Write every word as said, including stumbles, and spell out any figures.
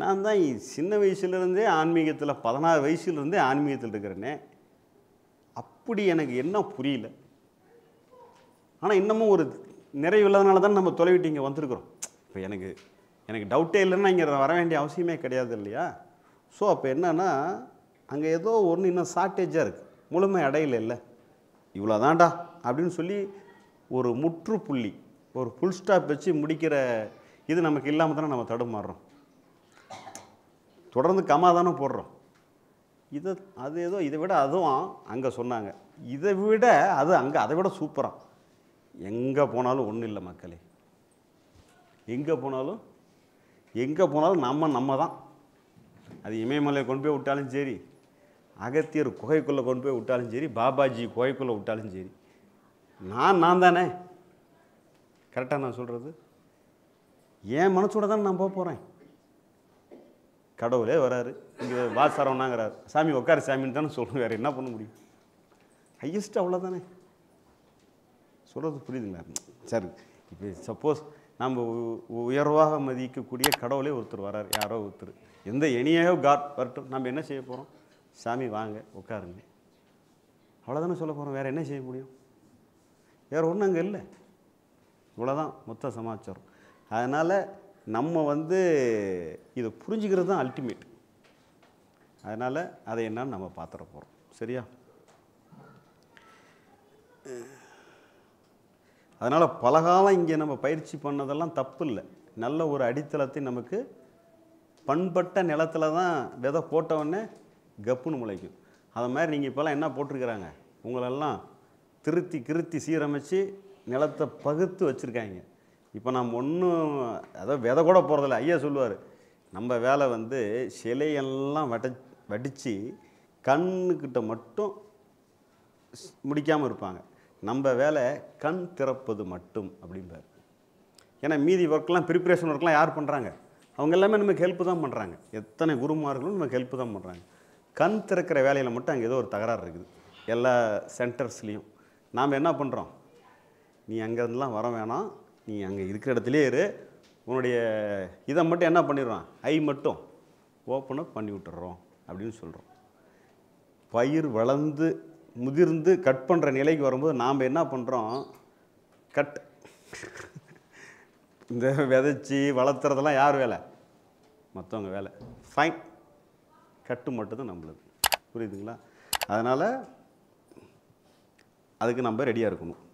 நான் தான் சின்ன வயசுல இருந்தே ஆன்மீகத்துல பதினாறு வயசுல இருந்தே ஆன்மீகத்துல இருக்கறேனே அப்படி எனக்கு என்ன புரியல ஆனா இன்னமும் ஒரு நிறைவு இல்லாதனால தான் நம்ம தொலைவிட்டு இங்க வந்திருக்கோம் இப்போ எனக்கு எனக்கு டவுட்டே இல்லன்னா இங்க வர வேண்டிய அவசியமே கிடையாது இல்லையா சோ அப்ப என்னன்னா அங்க ஏதோ ஒன்னு இன்னும் ஷார்ட்டேஜா இருக்கு முழுமை அடையல இல்ல இவ்ளோதான்டா அப்படினு சொல்லி ஒரு முற்றுப்புள்ளி ஒரு ஃபுல் ஸ்டாப் வெச்சு முடிக்கிற இது நமக்கு இல்லாம தான நாம தடுமாறோம் தொடர்ந்து கமா தான போடுறோம் இது அது ஏதோ இத விட அதுவும் அங்க சொன்னாங்க இத விட அது அங்க அத விட சூப்பரா எங்க போனாலும் ஒண்ணு இல்ல மக்களே எங்க போனாலும் எங்க போனாலும் நம்ம நம்ம தான் அது இமயமலை கொண்டு போய் விட்டாலும் சரி அகத்தியர் குகைக்குள்ள கொண்டு போய் விட்டாலும் சரி பாபாஜி குகைக்குள்ள விட்டாலும் சரி நான் நான் தானே கரெக்ட்டா நான் சொல்றது ஏன் மனசோட தான் நான் போக போறேன் கடவுளே வராரு இங்க வாசறவனாங்கறார் சாமி உட்கார் சாமின்னு தான சொல்றாரு என்ன பண்ண முடியும் ஹையஸ்ட் அவ்வளவுதானே சொல்றது புரியுதுங்களா சரி இப்போ சப்போஸ் நாம உயர்வாக மதிக்கக்கூடிய கடவுளே ஒருத்தர் வரார் யாரோ ஒருத்தர் எந்த எனியோ காட் வரட்டும் நாம என்ன செய்ய போறோம் சாமி வாங்க உட்காருங்க அவ்வளவுதானே சொல்ல போறோம் வேற என்ன செய்ய முடியும் வேற ஒண்ணும் அங்க இல்ல இவ்வளவுதான் மொத்த சமாச்சாரம் அதனால நம்ம வந்து இத புரிஞ்சிக்கிறது தான் அல்டிமேட் அதனால அதை என்ன நாம பாத்துற போறோம் சரியா அதனால பலகாலம் இங்க நம்ம பயிற்சி பண்ணதெல்லாம் தப்பு இல்ல நல்ல ஒரு அடித்தளத்தை நமக்கு பண்பட்ட நிலத்துல தான் விதை போட்டவனே கப்புன்னு முளைக்கும் அத மாதிரி நீங்க இப்பலாம் என்ன போட்டுக்கறாங்க உங்களெல்லாம் திருத்தி கிருத்தி சீரமைச்சு நிலத்தை பகுத்து வச்சிருக்காங்க இப்போ நாம் ஒண்ணும் அத விதை கூட போறது இல்ல ஐயா சொல்வாரு நம்ம வேலை வந்து சிலை எல்லாம் வடிச்சி கண்ணுகிட்ட மட்டும் முடிக்காம இருப்பாங்க நம்ம வேலை கண் திறப்பது மட்டும் அப்படிம்பார் ஏனா மீதி வர்க்லாம் பிரிபரேஷன் வர்க்லாம் யார் பண்றாங்க அவங்க எல்லாமே நமக்கு ஹெல்ப் தான் பண்றாங்க எத்தனை குருமார்களும் நமக்கு ஹெல்ப் தான் பண்றாங்க கண் திறக்கிற வேலையில மட்டும் அங்க ஏதோ ஒரு தகராறு இருக்குது எல்லா சென்டர்ஸ்லயும் நாம என்ன பண்றோம் நீ அங்க எல்லாம் வர வேணாம் நீ அங்க இருக்கிற இடத்திலே இரு உன்னுடைய இத மட்டும் என்ன பண்ணிரோம் ஐ மட்டும் ஓபன் அப் பண்ணி விட்டுறோம் அப்படினு சொல்றோம் பயிர் வளந்து முதிர்ந்து கட் பண்ற நிலைக்கு வரும்போது நாம என்ன பண்றோம் கட் இந்த விதைச்சி வளத்துறதெல்லாம் யார் வேலை மத்தவங்க வேலை ஃபைன் கட் மட்டும் தான் நம்மளுக்கு புரியுதுங்களா அதனால அதுக்கு நம்ம ரெடியா இருக்கணும்